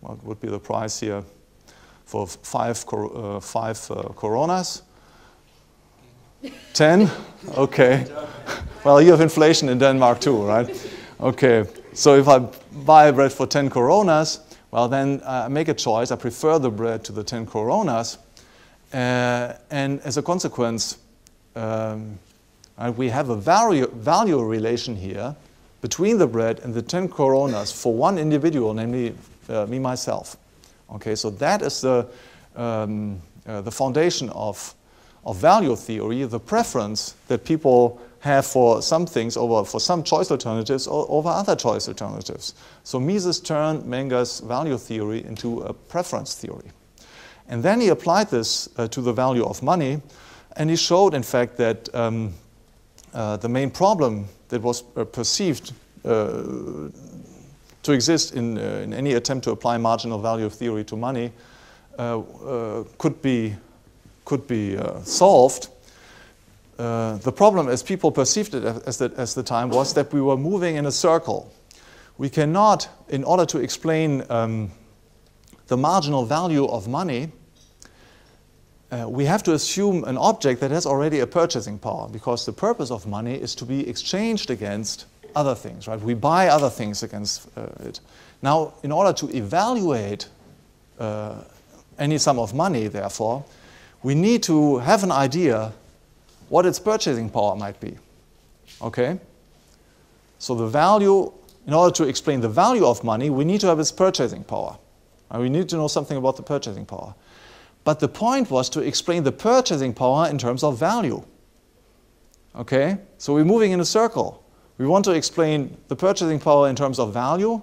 what would be the price here, for 5 coronas? 10? Okay. Well, you have inflation in Denmark too, right? Okay, so if I buy bread for 10 coronas, well then I make a choice, I prefer the bread to the 10 coronas, and as a consequence, we have a value relation here between the bread and the 10 coronas for one individual, namely me, myself. Okay, so that is the foundation of value theory, the preference that people have for some things for some choice alternatives or over other choice alternatives. So Mises turned Menger's value theory into a preference theory. And then he applied this to the value of money, and he showed, in fact, that the main problem that was perceived to exist in any attempt to apply marginal value theory to money could be solved. The problem, as people perceived it as the time, was that we were moving in a circle. We cannot, in order to explain the marginal value of money, we have to assume an object that has already a purchasing power, because the purpose of money is to be exchanged against other things, right? We buy other things against it. Now, in order to evaluate any sum of money, therefore, we need to have an idea what its purchasing power might be, okay? So the value, in order to explain the value of money, we need to have its purchasing power. And we need to know something about the purchasing power. But the point was to explain the purchasing power in terms of value, okay? So we're moving in a circle. We want to explain the purchasing power in terms of value,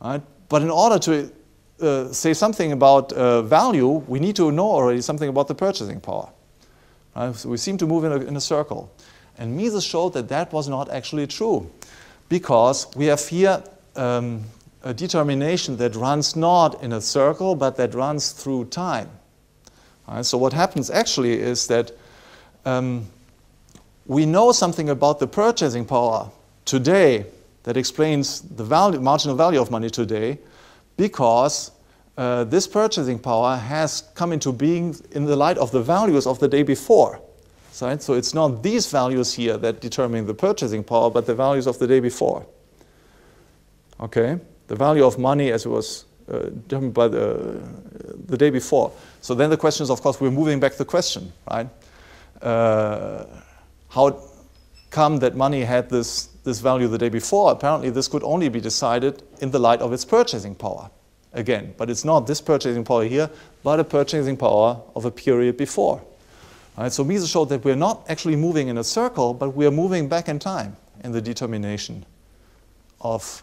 right? But in order to say something about value, we need to know already something about the purchasing power. So we seem to move in a circle. And Mises showed that that was not actually true, because we have here a determination that runs not in a circle, but that runs through time. Right? So what happens actually is that we know something about the purchasing power today that explains the value, marginal value of money today, because this purchasing power has come into being in the light of the values of the day before. Right? So it's not these values here that determine the purchasing power, but the values of the day before. Okay? The value of money as it was determined by the day before. So then the question is, of course, we're moving back the question, right? How come that money had this value the day before? Apparently this could only be decided in the light of its purchasing power. Again, but it's not this purchasing power here, but a purchasing power of a period before. All right, so Mises showed that we're not actually moving in a circle, but we're moving back in time in the determination of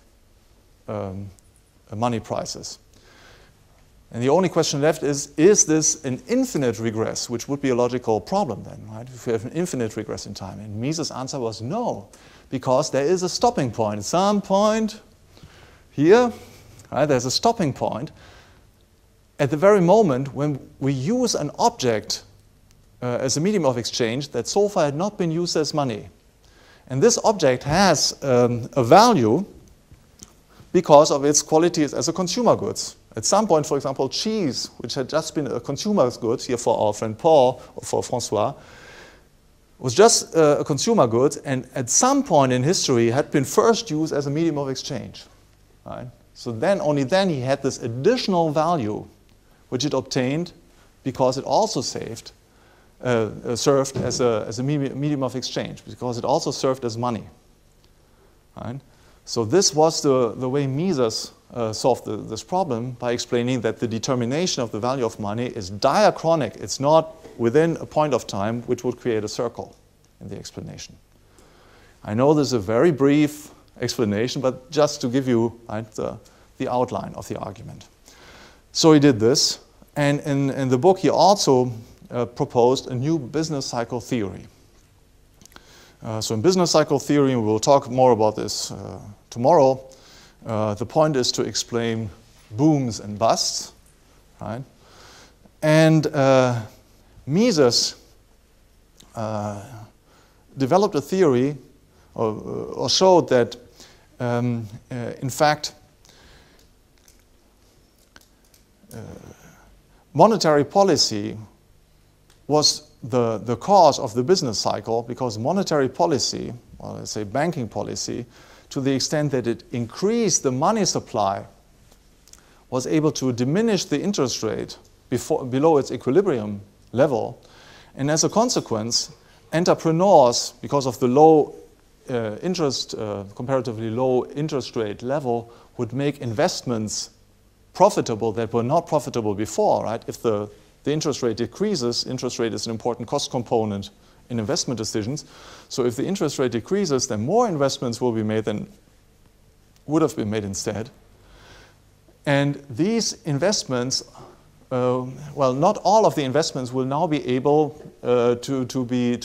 money prices. And the only question left is this an infinite regress, which would be a logical problem then, right? If we have an infinite regress in time. And Mises' answer was no, because there is a stopping point. At some point here, right, there's a stopping point at the very moment when we use an object as a medium of exchange that so far had not been used as money. And this object has a value because of its qualities as a consumer goods. At some point, for example, cheese, which had just been a consumer good here for our friend Paul, or for Francois, was just a consumer good, and at some point in history had been first used as a medium of exchange. Right? So then, only then, he had this additional value, which it obtained because it also served as a medium of exchange, because it also served as money. Right? So this was the way Mises solved this problem, by explaining that the determination of the value of money is diachronic. It's not within a point of time, which would create a circle in the explanation. I know this is a very brief explanation, but just to give you, right, the outline of the argument. So he did this, and in the book he also proposed a new business cycle theory. So in business cycle theory, and we'll talk more about this tomorrow, the point is to explain booms and busts, right? And Mises developed a theory, or showed that in fact, monetary policy was the cause of the business cycle, because monetary policy, or let's say banking policy, to the extent that it increased the money supply, was able to diminish the interest rate below its equilibrium level. And as a consequence, entrepreneurs, because of the low comparatively low interest rate level, would make investments profitable that were not profitable before, right? If the interest rate decreases, interest rate is an important cost component in investment decisions. So if the interest rate decreases, then more investments will be made than would have been made instead. And these investments well, not all of the investments will now be able to be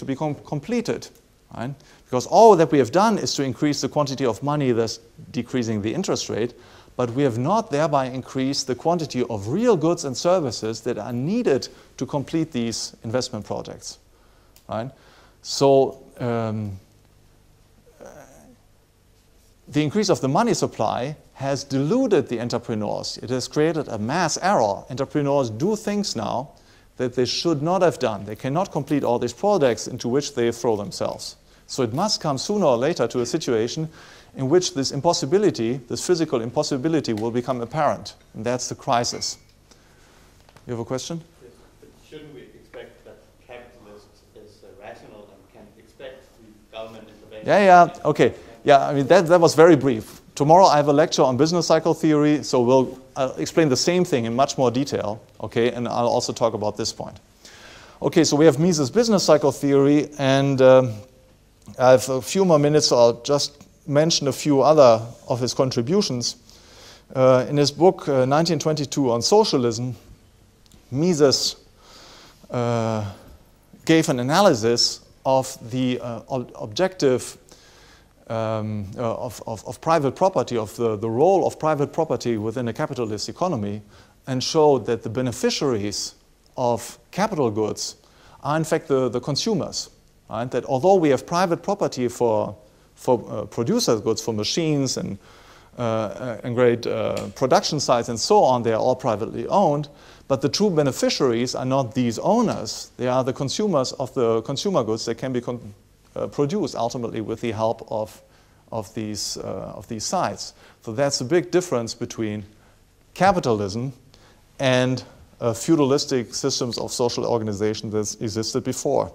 completed, right? Because all that we have done is to increase the quantity of money, thus decreasing the interest rate, but we have not thereby increased the quantity of real goods and services that are needed to complete these investment projects, right? So the increase of the money supply has deluded the entrepreneurs. It has created a mass error. Entrepreneurs do things now that they should not have done. They cannot complete all these projects into which they throw themselves. So it must come sooner or later to a situation in which this impossibility, this physical impossibility, will become apparent. And that's the crisis. You have a question? Yes, but shouldn't we expect that capitalism is rational and can expect the government intervention? Yeah, okay. Yeah, I mean, that was very brief. Tomorrow I have a lecture on business cycle theory, so we'll explain the same thing in much more detail, okay? And I'll also talk about this point. Okay, so we have Mises' business cycle theory, and I have a few more minutes, so I'll just mention a few other of his contributions. In his book, 1922, on socialism, Mises gave an analysis of the objective of private property, of the role of private property within a capitalist economy, and showed that the beneficiaries of capital goods are in fact the consumers. Right? That although we have private property for producer goods, for machines and great production sites and so on, they are all privately owned, but the true beneficiaries are not these owners, they are the consumers of the consumer goods that can be produced ultimately with the help of these sites. So that's a big difference between capitalism and feudalistic systems of social organization that existed before.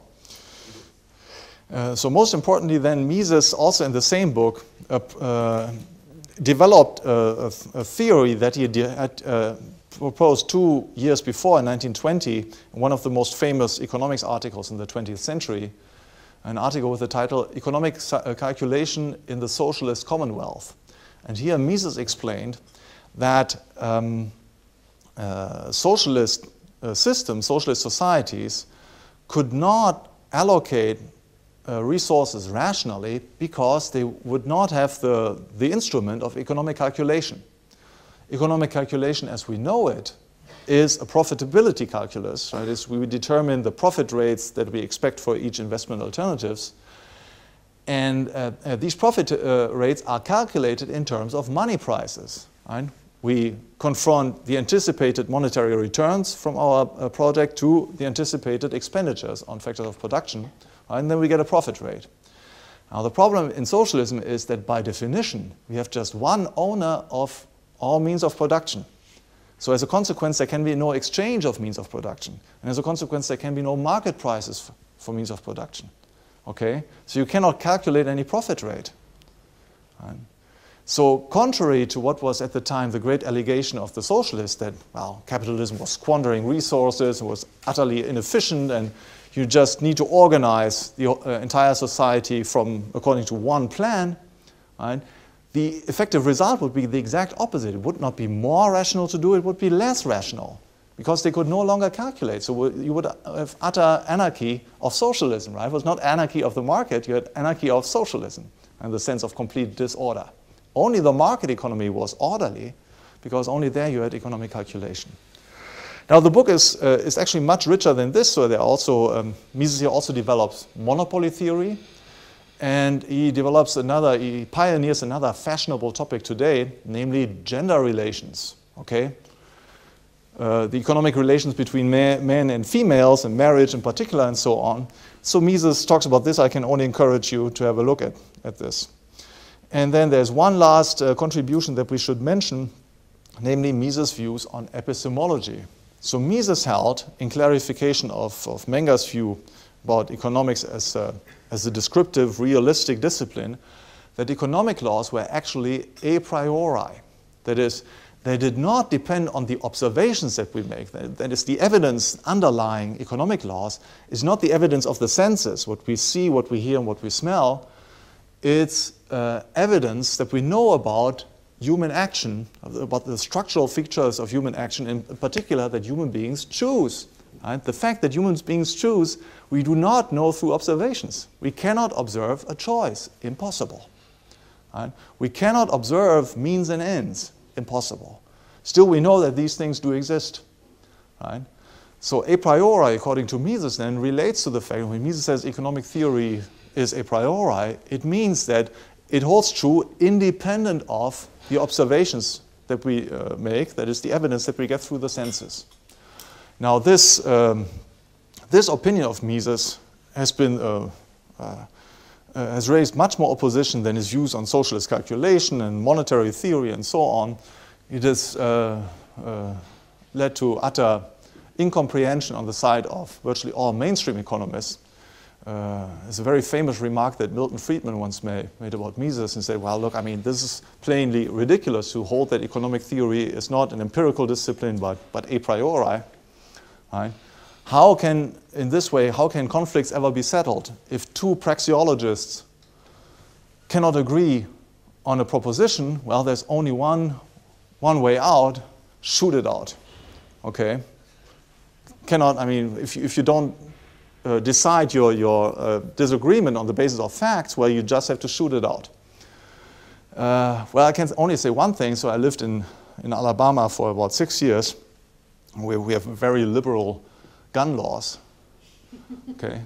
So most importantly then, Mises also in the same book developed a theory that he had proposed 2 years before in 1920, in one of the most famous economics articles in the 20th century, an article with the title Economic Calculation in the Socialist Commonwealth. And here Mises explained that socialist systems, socialist societies, could not allocate resources rationally because they would not have the instrument of economic calculation. Economic calculation as we know it is a profitability calculus, right? It's, we determine the profit rates that we expect for each investment alternatives. And these profit rates are calculated in terms of money prices, right? We confront the anticipated monetary returns from our project to the anticipated expenditures on factors of production, right? And then we get a profit rate. Now the problem in socialism is that by definition, we have just one owner of all means of production. So as a consequence, there can be no exchange of means of production. And as a consequence, there can be no market prices for means of production. Okay? So you cannot calculate any profit rate. Right? So contrary to what was at the time the great allegation of the socialists that, well, capitalism was squandering resources, was utterly inefficient, and you just need to organize the entire society according to one plan, right? The effective result would be the exact opposite. It would not be more rational to do it, it would be less rational because they could no longer calculate. So you would have utter anarchy of socialism, right? It was not anarchy of the market, you had anarchy of socialism and the sense of complete disorder. Only the market economy was orderly because only there you had economic calculation. Now the book is actually much richer than this, so there also, Mises here also develops monopoly theory. And he pioneers another fashionable topic today, namely gender relations, okay? The economic relations between men and females, and marriage in particular, and so on. So Mises talks about this. I can only encourage you to have a look at this. And then there's one last contribution that we should mention, namely Mises' views on epistemology. So Mises held, in clarification of Menger's view about economics as a descriptive, realistic discipline, that economic laws were actually a priori. That is, they did not depend on the observations that we make. That is, the evidence underlying economic laws is not the evidence of the senses, what we see, what we hear, and what we smell. It's evidence that we know about human action, about the structural features of human action, in particular that human beings choose. Right? The fact that human beings choose, we do not know through observations. We cannot observe a choice. Impossible. Right? We cannot observe means and ends. Impossible. Still, we know that these things do exist. Right? So a priori, according to Mises, then relates to the fact when Mises says economic theory is a priori, it means that it holds true independent of the observations that we make, that is the evidence that we get through the senses. Now this, this opinion of Mises has been has raised much more opposition than his views on socialist calculation and monetary theory and so on. It has led to utter incomprehension on the side of virtually all mainstream economists. It's a very famous remark that Milton Friedman once made about Mises and said, well, look, I mean, this is plainly ridiculous to hold that economic theory is not an empirical discipline, but a priori. Right? How can, in this way, how can conflicts ever be settled if two praxeologists cannot agree on a proposition? Well, there's only one way out, shoot it out, okay? Cannot, I mean, if you don't decide your disagreement on the basis of facts, well, you just have to shoot it out. Well, I can only say one thing. So I lived in Alabama for about 6 years, where we have very liberal gun laws, okay?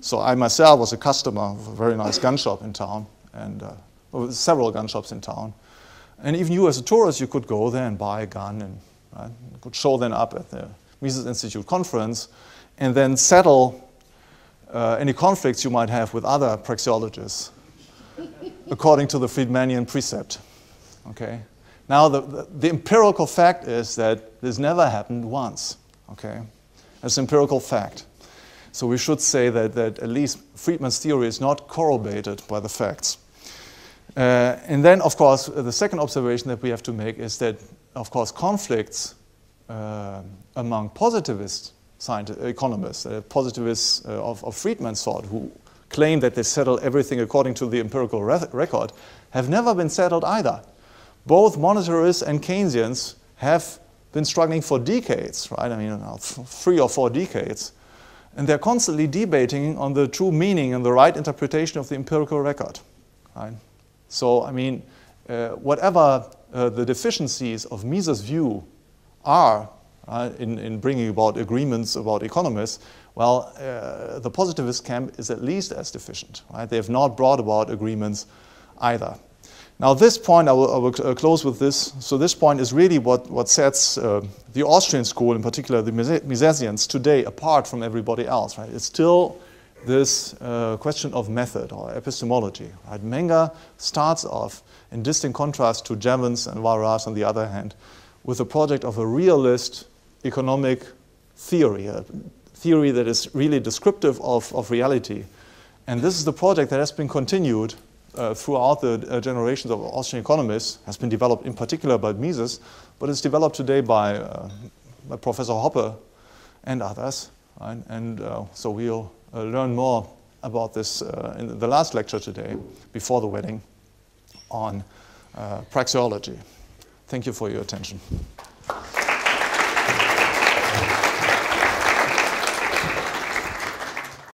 So I myself was a customer of a very nice gun shop in town, and several gun shops in town. And even you as a tourist, you could go there and buy a gun and right, you could show them up at the Mises Institute conference, and then settle any conflicts you might have with other praxeologists according to the Friedmanian precept. Okay? Now, the empirical fact is that this never happened once. Okay? That's an empirical fact. So we should say that at least Friedman's theory is not corroborated by the facts. And then, of course, the second observation that we have to make is that, of course, conflicts among positivist economists, positivists of Friedman's sort, who claim that they settle everything according to the empirical record, have never been settled either. Both monetarists and Keynesians have been struggling for decades, right? I mean, 3 or 4 decades, and they're constantly debating on the true meaning and the right interpretation of the empirical record. Right? So, I mean, whatever the deficiencies of Mises' view are in bringing about agreements about economists, well, the positivist camp is at least as deficient. Right? They have not brought about agreements either. Now this point, I will close with this. So this point is really what sets the Austrian school, in particular the Misesians today, apart from everybody else. Right? It's still this question of method or epistemology. Right? Menger starts off, in distinct contrast to Jevons and Walras on the other hand, with a project of a realist economic theory, a theory that is really descriptive of reality. And this is the project that has been continued throughout the generations of Austrian economists, has been developed in particular by Mises, but it's developed today by Professor Hoppe and others. Right? And so we'll learn more about this in the last lecture today, before the wedding, on praxeology. Thank you for your attention.